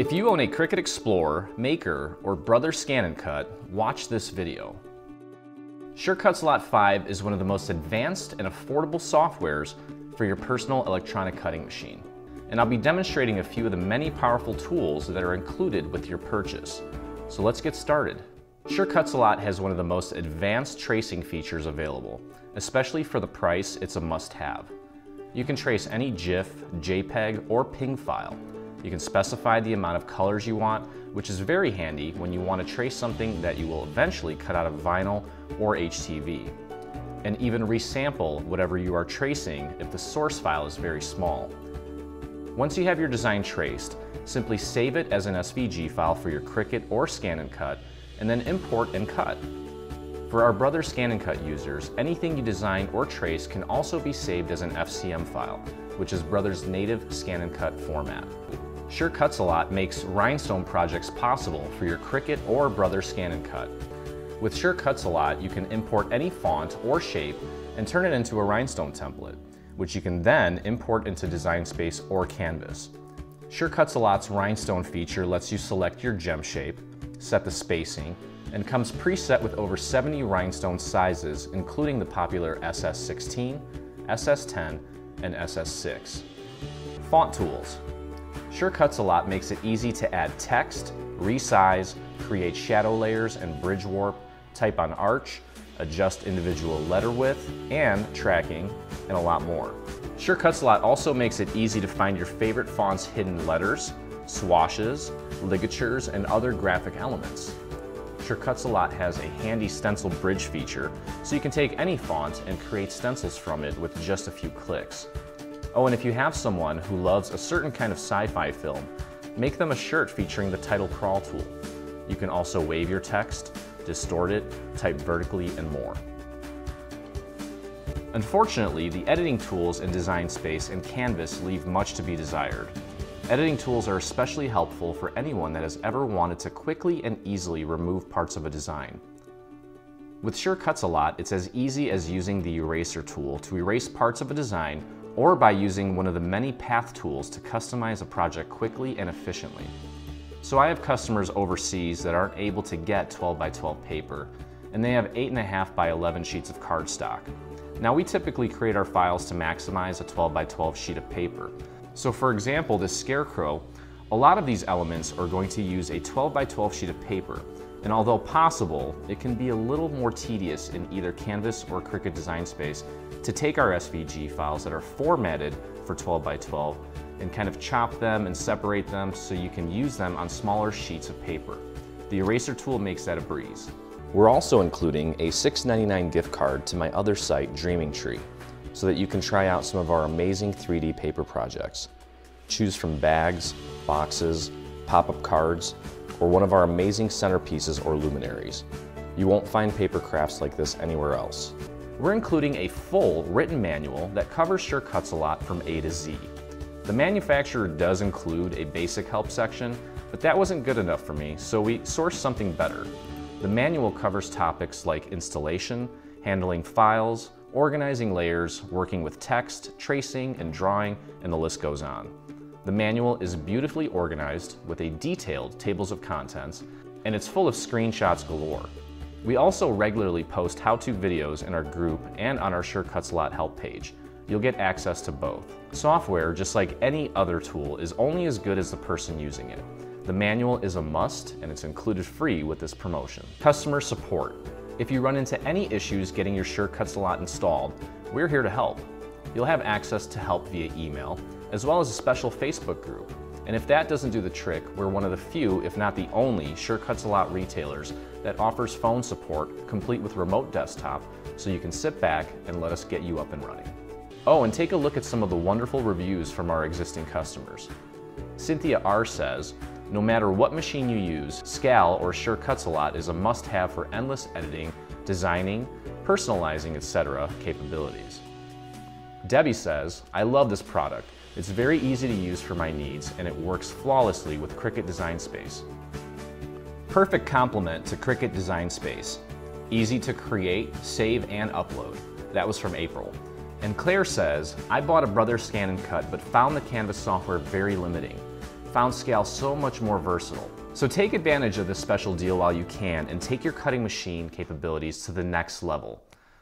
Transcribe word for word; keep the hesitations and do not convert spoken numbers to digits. If you own a Cricut Explore, Maker, or Brother ScanNCut, watch this video. Sure Cuts a Lot five is one of the most advanced and affordable softwares for your personal electronic cutting machine. And I'll be demonstrating a few of the many powerful tools that are included with your purchase. So let's get started. Sure Cuts a Lot has one of the most advanced tracing features available. Especially for the price, it's a must-have. You can trace any GIF, JPEG, or P N G file. You can specify the amount of colors you want, which is very handy when you want to trace something that you will eventually cut out of vinyl or H T V, and even resample whatever you are tracing if the source file is very small. Once you have your design traced, simply save it as an S V G file for your Cricut or ScanNCut, and then import and cut. For our Brother ScanNCut users, anything you design or trace can also be saved as an F C M file, which is Brother's native ScanNCut format. Sure Cuts a Lot makes rhinestone projects possible for your Cricut or Brother ScanNCut. With Sure Cuts a Lot, you can import any font or shape and turn it into a rhinestone template, which you can then import into Design Space or Canvas. Sure Cuts a Lot's rhinestone feature lets you select your gem shape, set the spacing, and comes preset with over seventy rhinestone sizes, including the popular S S sixteen, S S ten, and S S six. Font tools. Sure Cuts a Lot makes it easy to add text, resize, create shadow layers and bridge warp, type on arch, adjust individual letter width, and tracking, and a lot more. Sure Cuts a Lot also makes it easy to find your favorite font's hidden letters, swashes, ligatures, and other graphic elements. Sure Cuts a Lot has a handy stencil bridge feature, so you can take any font and create stencils from it with just a few clicks. Oh, and if you have someone who loves a certain kind of sci-fi film, make them a shirt featuring the title crawl tool. You can also wave your text, distort it, type vertically, and more. Unfortunately, the editing tools in Design Space and Canvas leave much to be desired. Editing tools are especially helpful for anyone that has ever wanted to quickly and easily remove parts of a design. With Sure Cuts a Lot, it's as easy as using the eraser tool to erase parts of a design, or by using one of the many path tools to customize a project quickly and efficiently. So I have customers overseas that aren't able to get twelve by twelve paper, and they have eight and a half by eleven sheets of cardstock. Now, we typically create our files to maximize a twelve by twelve sheet of paper. So for example, this scarecrow, a lot of these elements are going to use a twelve by twelve sheet of paper, and although possible, it can be a little more tedious in either Canvas or Cricut Design Space to take our S V G files that are formatted for twelve by twelve and kind of chop them and separate them so you can use them on smaller sheets of paper. The eraser tool makes that a breeze. We're also including a six ninety-nine gift card to my other site, Dreaming Tree, so that you can try out some of our amazing three D paper projects. Choose from bags, boxes, pop-up cards, or one of our amazing centerpieces or luminaries. You won't find paper crafts like this anywhere else. We're including a full written manual that covers Sure Cuts a Lot from A to Z. The manufacturer does include a basic help section, but that wasn't good enough for me, so we sourced something better. The manual covers topics like installation, handling files, organizing layers, working with text, tracing and drawing, and the list goes on. The manual is beautifully organized with a detailed tables of contents, and it's full of screenshots galore. We also regularly post how-to videos in our group and on our Sure Cuts a Lot help page. You'll get access to both. Software, just like any other tool, is only as good as the person using it. The manual is a must, and it's included free with this promotion. Customer support. If you run into any issues getting your Sure Cuts a Lot installed, we're here to help. You'll have access to help via email, as well as a special Facebook group. And if that doesn't do the trick, we're one of the few, if not the only, Sure Cuts a Lot retailers that offers phone support, complete with remote desktop, so you can sit back and let us get you up and running. Oh, and take a look at some of the wonderful reviews from our existing customers. Cynthia R. says, "No matter what machine you use, SCAL or Sure Cuts a Lot is a must-have for endless editing, designing, personalizing, et cetera capabilities." Debbie says, "I love this product. It's very easy to use for my needs, and it works flawlessly with Cricut Design Space." Perfect complement to Cricut Design Space. Easy to create, save, and upload. That was from April. And Claire says, "I bought a Brother ScanNCut but found the Canvas software very limiting. found SCAL so much more versatile. So take advantage of this special deal while you can and take your cutting machine capabilities to the next level.